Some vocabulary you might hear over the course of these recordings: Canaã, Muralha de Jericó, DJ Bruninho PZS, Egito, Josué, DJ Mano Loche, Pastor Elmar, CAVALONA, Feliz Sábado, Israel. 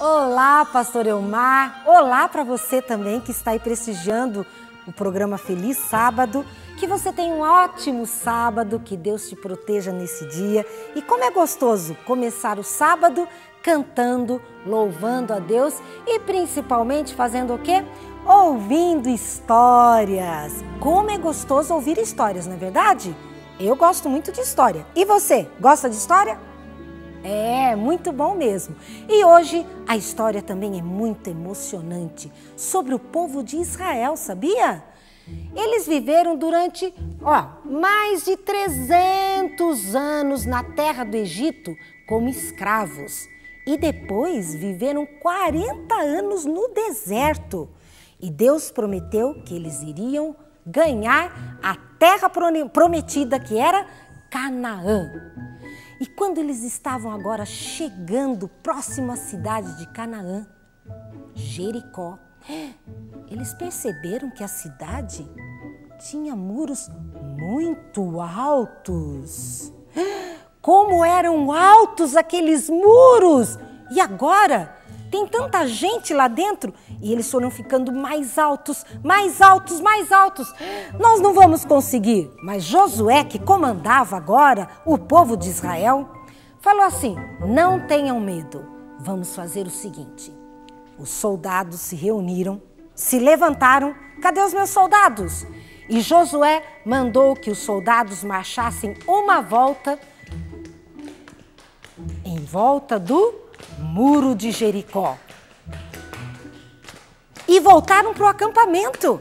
Olá, Pastor Elmar. Olá para você também que está aí prestigiando o programa Feliz Sábado. Que você tenha um ótimo sábado, que Deus te proteja nesse dia. E como é gostoso começar o sábado cantando, louvando a Deus e principalmente fazendo o quê? Ouvindo histórias. Como é gostoso ouvir histórias, não é verdade? Eu gosto muito de história. E você, gosta de história? É, muito bom mesmo. E hoje a história também é muito emocionante sobre o povo de Israel, sabia? Eles viveram durante, mais de 300 anos na terra do Egito como escravos. E depois viveram 40 anos no deserto. E Deus prometeu que eles iriam ganhar a terra prometida, que era Canaã. E quando eles estavam agora chegando próximo à cidade de Canaã, Jericó, eles perceberam que a cidade tinha muros muito altos. Como eram altos aqueles muros! E agora tem tanta gente lá dentro e eles foram ficando mais altos, mais altos, mais altos. Nós não vamos conseguir. Mas Josué, que comandava agora o povo de Israel, falou assim: não tenham medo, vamos fazer o seguinte. Os soldados se reuniram, se levantaram. Cadê os meus soldados? E Josué mandou que os soldados marchassem uma volta em volta do muro de Jericó. E voltaram para o acampamento.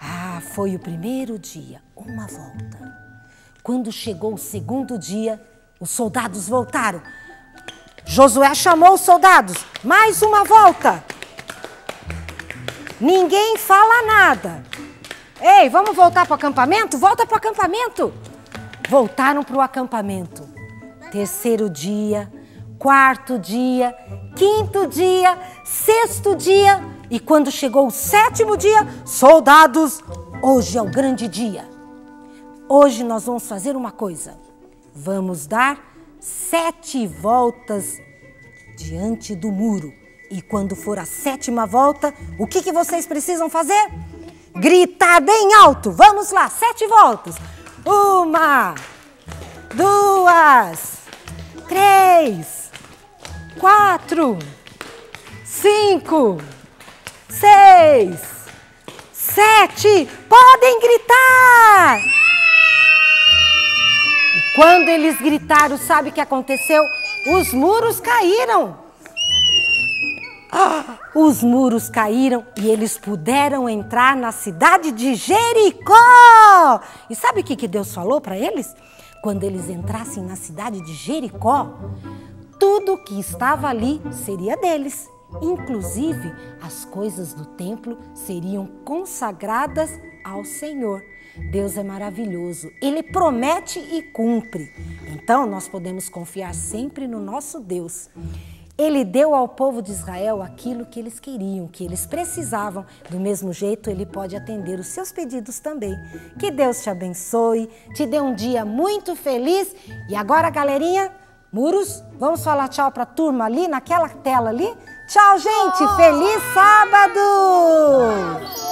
Ah, foi o primeiro dia, uma volta. Quando chegou o segundo dia, os soldados voltaram. Josué chamou os soldados, mais uma volta. Ninguém fala nada. Ei, vamos voltar para o acampamento? Volta para o acampamento. Voltaram para o acampamento. Terceiro dia, quarto dia, quinto dia, sexto dia. E quando chegou o sétimo dia, soldados, hoje é o grande dia. Hoje nós vamos fazer uma coisa. Vamos dar 7 voltas diante do muro. E quando for a 7ª volta, o que vocês precisam fazer? Gritar bem alto. Vamos lá, 7 voltas. 1, 2, 3, 4, 5, 6, 7. Podem gritar! Quando eles gritaram, sabe o que aconteceu? Os muros caíram. Os muros caíram e eles puderam entrar na cidade de Jericó. E sabe o que Deus falou para eles? Quando eles entrassem na cidade de Jericó, tudo que estava ali seria deles. Inclusive, as coisas do templo seriam consagradas ao Senhor. Deus é maravilhoso, Ele promete e cumpre. Então, nós podemos confiar sempre no nosso Deus. Ele deu ao povo de Israel aquilo que eles queriam, que eles precisavam. Do mesmo jeito, Ele pode atender os seus pedidos também. Que Deus te abençoe, te dê um dia muito feliz. E agora, galerinha, muros, vamos falar tchau para a turma ali, naquela tela ali. Tchau, gente! Feliz sábado!